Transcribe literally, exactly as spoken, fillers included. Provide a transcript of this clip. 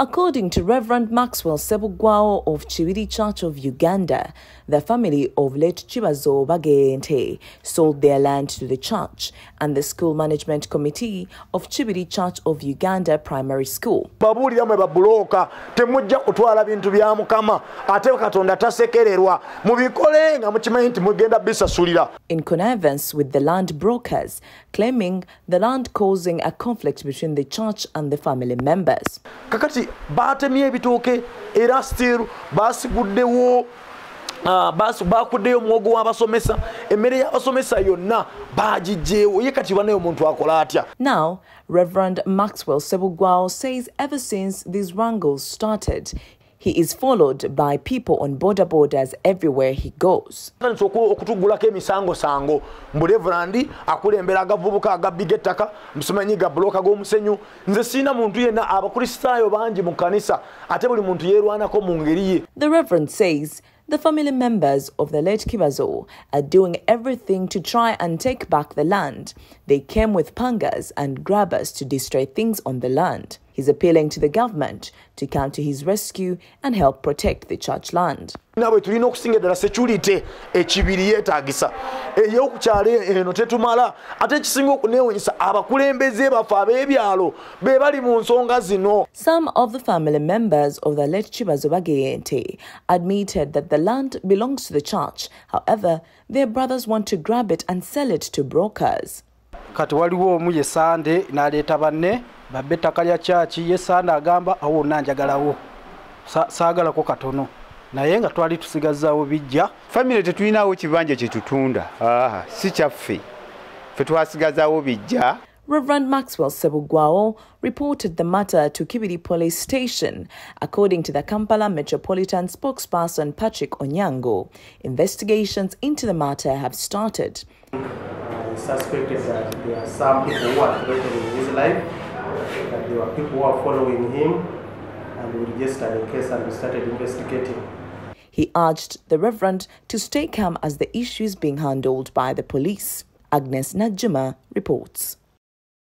According to Reverend Maxwell Ssebugwawo of Kibiri Church of Uganda, the family of late Kibazo Bagenda sold their land to the church and the school management committee of Kibiri Church of Uganda Primary School. In connivance with the land brokers, claiming the land causing a conflict between the church and the family members. Kakati batemye ebitooke era still basiguddewo basu bakuddeyo mwogo w'abasomesa emmere y'abasomesa yonna baagijjeewo ye kati banayo omuntu akola atya. Now, Reverend Maxwell Ssebugwawo says ever since these wrangles started, he is followed by people on border borders everywhere he goes. The Reverend says the family members of the late Kibazo are doing everything to try and take back the land. They came with pangas and grabbers to destroy things on the land. He's appealing to the government to come to his rescue and help protect the church land. Some of the family members of the late Chibazwagayente admitted that the land belongs to the church. However, their brothers want to grab it and sell it to brokers. Babeta kalya chachi yesana agamba awo nanjagalawo saagala ko katono naye nga twali tusigazaawo bijja family tetulinawo kibanja kye tutunda ah si kyaffe fe twasigazaawo bijja. Reverend Maxwell Ssebugwawo reported the matter to Kibedi Police Station. According to the Kampala Metropolitan spokesperson Patrick Onyango, investigations into the matter have started. I suspected that there are some people who are threatening his life, that there were people who are following him, and we registered the case and we started investigating. He urged the Reverend to stay calm as the issue is being handled by the police. Agnes Najima reports.